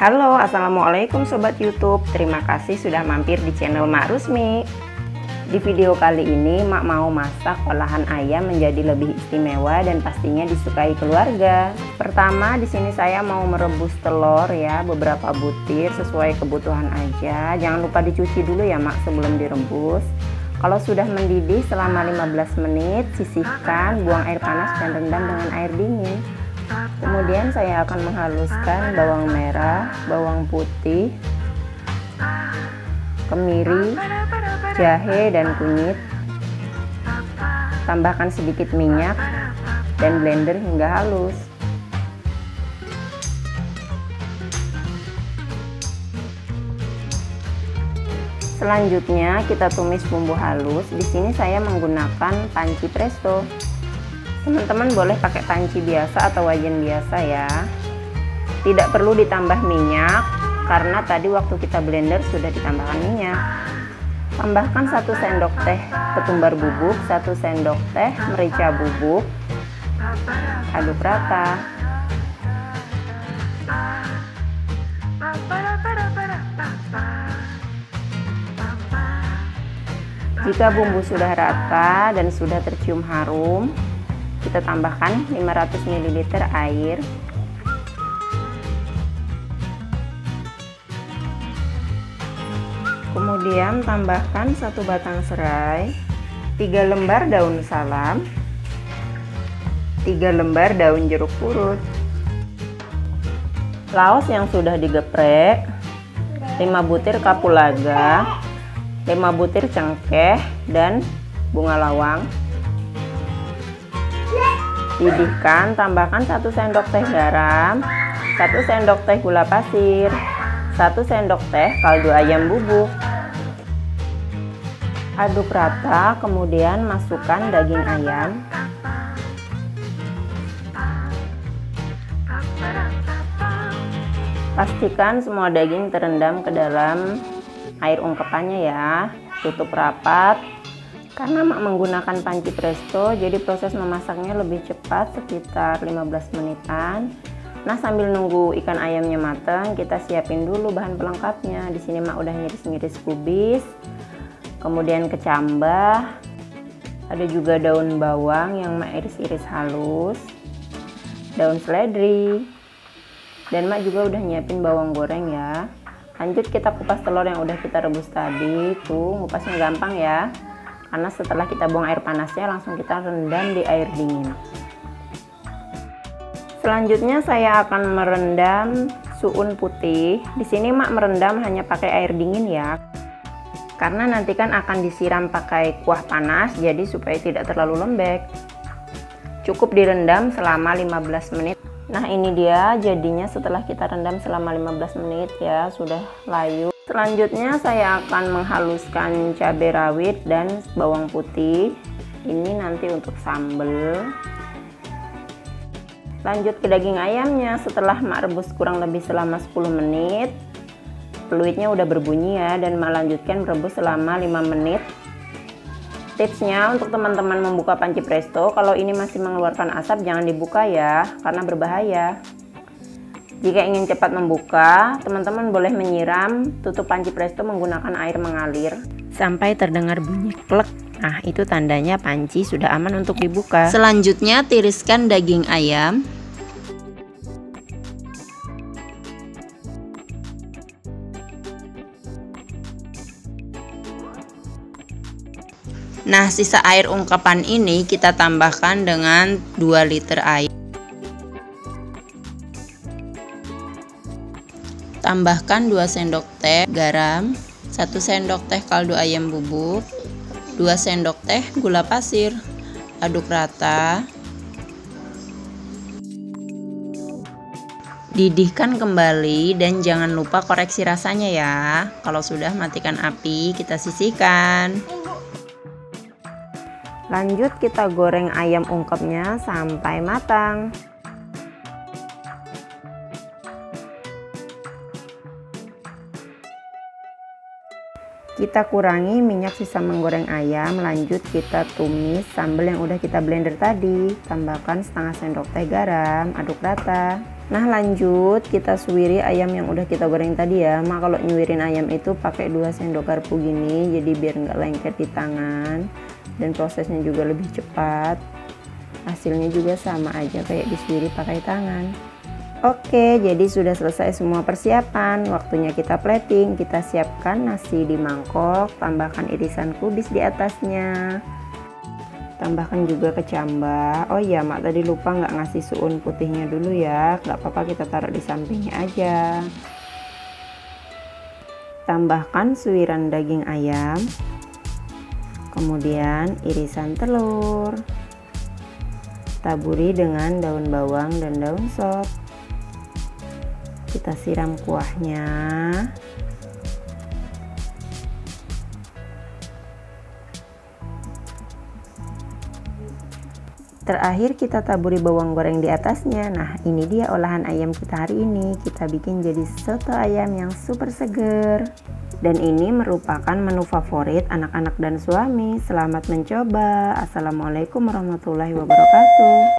Halo, assalamualaikum sobat YouTube. Terima kasih sudah mampir di channel Mak Rusmi. Di video kali ini Mak mau masak olahan ayam menjadi lebih istimewa dan pastinya disukai keluarga. Pertama, di sini saya mau merebus telur ya, beberapa butir sesuai kebutuhan aja. Jangan lupa dicuci dulu ya Mak sebelum direbus. Kalau sudah mendidih selama 15 menit, sisihkan, buang air panas dan rendam dengan air dingin. Kemudian saya akan menghaluskan bawang merah, bawang putih, kemiri, jahe dan kunyit. Tambahkan sedikit minyak dan blender hingga halus. Selanjutnya kita tumis bumbu halus. Di sini saya menggunakan panci presto. Teman-teman boleh pakai panci biasa atau wajan biasa ya. Tidak perlu ditambah minyak karena tadi waktu kita blender sudah ditambahkan minyak. Tambahkan 1 sendok teh ketumbar bubuk, 1 sendok teh merica bubuk. Aduk rata. Jika bumbu sudah rata dan sudah tercium harum, kita tambahkan 500 ml air. Kemudian tambahkan 1 batang serai, 3 lembar daun salam, 3 lembar daun jeruk purut, laos yang sudah digeprek, 5 butir kapulaga, 5 butir cengkeh dan bunga lawang. Didihkan, tambahkan 1 sendok teh garam, 1 sendok teh gula pasir, 1 sendok teh kaldu ayam bubuk. Aduk rata, kemudian masukkan daging ayam. Pastikan semua daging terendam ke dalam air ungkepannya ya. Tutup rapat. Karena Mak menggunakan panci presto, jadi proses memasaknya lebih cepat, sekitar 15 menitan. Nah, sambil nunggu ikan ayamnya matang, kita siapin dulu bahan pelengkapnya. Di sini Mak udah ngiris-ngiris kubis, kemudian kecambah, ada juga daun bawang yang Mak iris-iris halus, daun seledri, dan Mak juga udah nyiapin bawang goreng ya. Lanjut kita kupas telur yang udah kita rebus tadi. Tuh, ngupasnya gampang ya, karena setelah kita buang air panasnya langsung kita rendam di air dingin. Selanjutnya saya akan merendam suun putih. Di sini Mak merendam hanya pakai air dingin ya, karena nanti kan akan disiram pakai kuah panas, jadi supaya tidak terlalu lembek. Cukup direndam selama 15 menit. Nah, ini dia jadinya setelah kita rendam selama 15 menit ya, sudah layu. Selanjutnya saya akan menghaluskan cabai rawit dan bawang putih. Ini nanti untuk sambal. Lanjut ke daging ayamnya. Setelah Mak rebus kurang lebih selama 10 menit, peluitnya udah berbunyi ya, dan Mak lanjutkan merebus selama 5 menit. Tipsnya untuk teman-teman membuka panci presto, kalau ini masih mengeluarkan asap jangan dibuka ya, karena berbahaya. Jika ingin cepat membuka, teman-teman boleh menyiram tutup panci presto menggunakan air mengalir sampai terdengar bunyi klek. Nah, itu tandanya panci sudah aman untuk dibuka. Selanjutnya tiriskan daging ayam. Nah, sisa air ungkapan ini kita tambahkan dengan 2 liter air. Tambahkan 2 sendok teh garam, 1 sendok teh kaldu ayam bubuk, 2 sendok teh gula pasir. Aduk rata. Didihkan kembali dan jangan lupa koreksi rasanya ya. Kalau sudah, matikan api, kita sisihkan. Lanjut kita goreng ayam ungkepnya sampai matang. Kita kurangi minyak sisa menggoreng ayam. Lanjut kita tumis sambal yang udah kita blender tadi. Tambahkan setengah sendok teh garam, aduk rata. Nah, lanjut kita suwiri ayam yang udah kita goreng tadi ya. Mak kalau nyuwirin ayam itu pakai 2 sendok garpu gini, jadi biar nggak lengket di tangan dan prosesnya juga lebih cepat. Hasilnya juga sama aja kayak disuwiri pakai tangan. Oke, jadi sudah selesai semua persiapan. Waktunya kita plating. Kita siapkan nasi di mangkok, tambahkan irisan kubis di atasnya. Tambahkan juga kecambah. Oh iya, Mak tadi lupa nggak ngasih suun putihnya dulu ya. Nggak apa-apa, kita taruh di sampingnya aja. Tambahkan suiran daging ayam, kemudian irisan telur. Taburi dengan daun bawang dan daun sop. Kita siram kuahnya. Terakhir kita taburi bawang goreng di atasnya. Nah, ini dia olahan ayam kita hari ini. Kita bikin jadi soto ayam yang super seger. Dan ini merupakan menu favorit anak-anak dan suami. Selamat mencoba. Assalamualaikum warahmatullahi wabarakatuh.